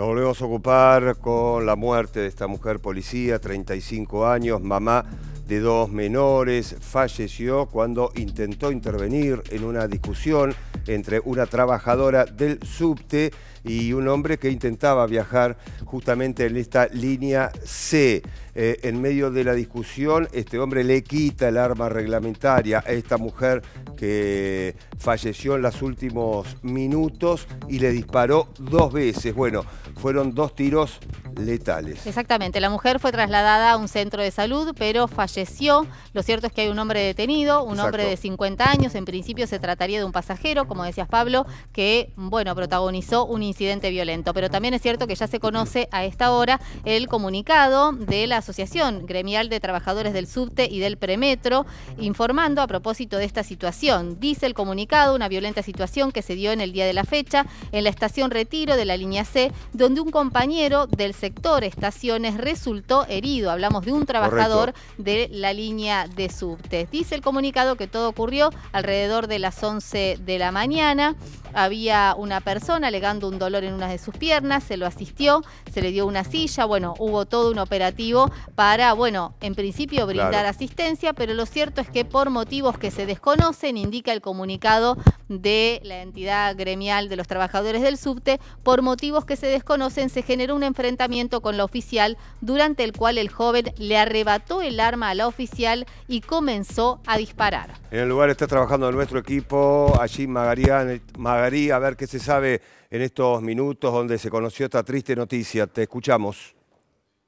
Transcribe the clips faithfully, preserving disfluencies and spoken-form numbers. Nos volvemos a ocupar con la muerte de esta mujer policía, treinta y cinco años, mamá de dos menores, falleció cuando intentó intervenir en una discusión entre una trabajadora del subte y un hombre que intentaba viajar justamente en esta línea C. Eh, en medio de la discusión, este hombre le quita el arma reglamentaria a esta mujer que falleció en los últimos minutos y le disparó dos veces. Bueno, fueron dos tiros letales. Exactamente, la mujer fue trasladada a un centro de salud, pero falleció. Lo cierto es que hay un hombre detenido, un Exacto. hombre de cincuenta años. En principio se trataría de un pasajero, como decías, Pablo, que, bueno, protagonizó un incidente violento. Pero también es cierto que ya se conoce a esta hora el comunicado de la Asociación Gremial de Trabajadores del Subte y del Premetro, informando a propósito de esta situación. Dice el comunicado: una violenta situación que se dio en el día de la fecha en la estación Retiro de la línea C, donde un compañero del sector estaciones resultó herido. Hablamos de un trabajador Correcto. de la línea de subte. Dice el comunicado que todo ocurrió alrededor de las once de la mañana. Había una persona alegando un dolor en una de sus piernas, se lo asistió, se le dio una silla, bueno, hubo todo un operativo para, bueno, en principio brindar claro. asistencia, pero lo cierto es que por motivos que se desconocen, indica el comunicado de la entidad gremial de los trabajadores del subte, por motivos que se desconocen se generó un enfrentamiento con la oficial, durante el cual el joven le arrebató el arma a la oficial y comenzó a disparar. En el lugar está trabajando nuestro equipo, allí Magarián, Magarí, a ver qué se sabe en estos minutos donde se conoció esta triste noticia. Te escuchamos.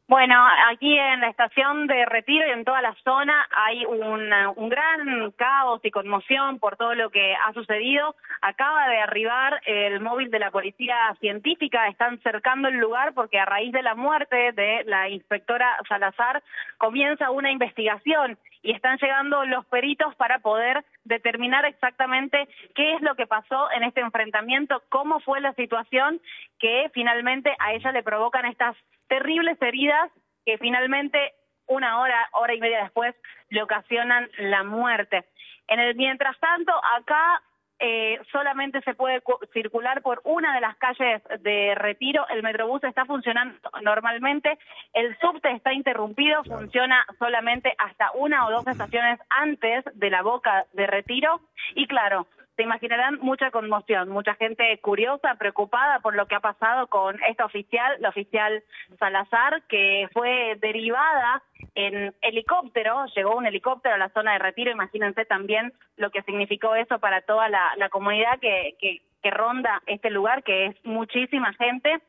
Bueno, aquí en la estación de Retiro y en toda la zona hay un, un gran caos y conmoción por todo lo que ha sucedido. Acaba de arribar el móvil de la policía científica, están cercando el lugar porque a raíz de la muerte de la inspectora Salazar comienza una investigación y están llegando los peritos para poder determinar exactamente qué es lo que pasó en este enfrentamiento, cómo fue la situación que finalmente a ella le provocan estas terribles heridas que finalmente una hora, hora y media después le ocasionan la muerte. En el mientras tanto, acá eh, solamente se puede circular por una de las calles de Retiro, el Metrobús está funcionando normalmente, el subte está interrumpido, claro. funciona solamente hasta una o dos estaciones antes de la boca de Retiro y claro, se imaginarán mucha conmoción, mucha gente curiosa, preocupada por lo que ha pasado con esta oficial, la oficial Salazar, que fue derivada en helicóptero, llegó un helicóptero a la zona de Retiro, imagínense también lo que significó eso para toda la, la comunidad que, que, que ronda este lugar, que es muchísima gente,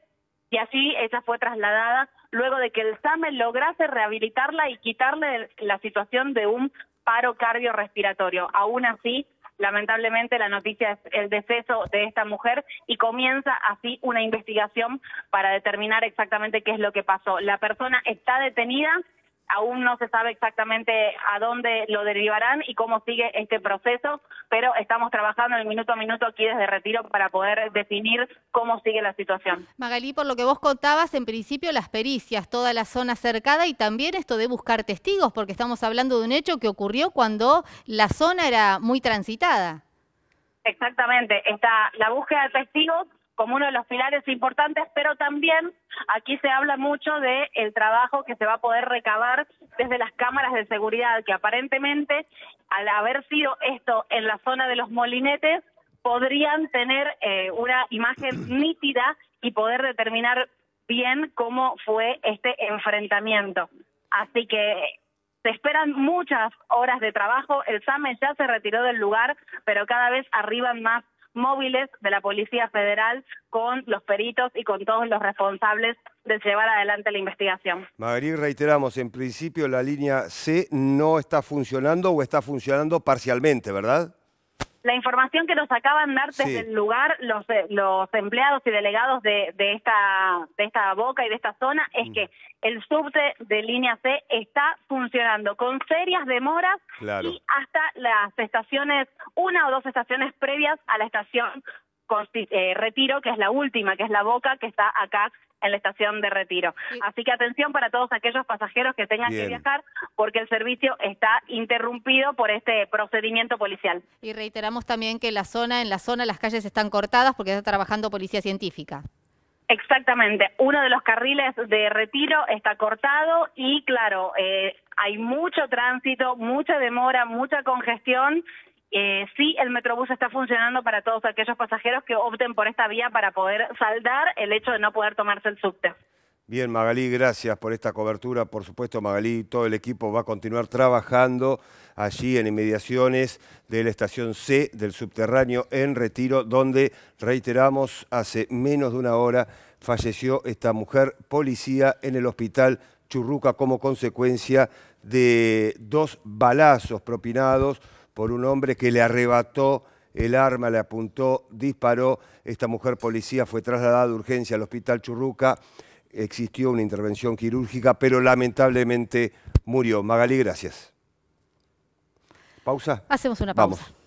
y así ella fue trasladada luego de que el SAME lograse rehabilitarla y quitarle la situación de un paro cardiorrespiratorio. Aún así, lamentablemente la noticia es el deceso de esta mujer y comienza así una investigación para determinar exactamente qué es lo que pasó. La persona está detenida, aún no se sabe exactamente a dónde lo derivarán y cómo sigue este proceso, pero estamos trabajando el minuto a minuto aquí desde Retiro para poder definir cómo sigue la situación. Magalí, por lo que vos contabas, en principio las pericias, toda la zona cercada y también esto de buscar testigos, porque estamos hablando de un hecho que ocurrió cuando la zona era muy transitada. Exactamente, está la búsqueda de testigos como uno de los pilares importantes, pero también aquí se habla mucho de el trabajo que se va a poder recabar desde las cámaras de seguridad, que aparentemente, al haber sido esto en la zona de los molinetes, podrían tener eh, una imagen nítida y poder determinar bien cómo fue este enfrentamiento. Así que se esperan muchas horas de trabajo, el SAME ya se retiró del lugar, pero cada vez arriban más móviles de la Policía Federal con los peritos y con todos los responsables de llevar adelante la investigación. Madrid, reiteramos, en principio la línea C no está funcionando o está funcionando parcialmente, ¿verdad? La información que nos acaban de dar desde sí. el lugar, los, los empleados y delegados de, de, esta, de esta boca y de esta zona, es mm. que el subte de línea C está funcionando con serias demoras claro. y hasta las estaciones, una o dos estaciones previas a la estación eh, Retiro, que es la última, que es la boca que está acá en la estación de Retiro. Así que atención para todos aquellos pasajeros que tengan Bien. que viajar, porque el servicio está interrumpido por este procedimiento policial. Y reiteramos también que la zona, en la zona las calles están cortadas porque está trabajando policía científica. Exactamente, uno de los carriles de Retiro está cortado y claro, eh, hay mucho tránsito, mucha demora, mucha congestión. Eh, sí, el Metrobús está funcionando para todos aquellos pasajeros que opten por esta vía para poder saldar el hecho de no poder tomarse el subte. Bien, Magalí, gracias por esta cobertura. Por supuesto, Magalí, todo el equipo va a continuar trabajando allí en inmediaciones de la estación C del subterráneo en Retiro, donde, reiteramos, hace menos de una hora falleció esta mujer policía en el hospital Churruca como consecuencia de dos balazos propinados por un hombre que le arrebató el arma, le apuntó, disparó. Esta mujer policía fue trasladada de urgencia al hospital Churruca. Existió una intervención quirúrgica, pero lamentablemente murió. Magalí, gracias. ¿Pausa? Hacemos una pausa. Vamos.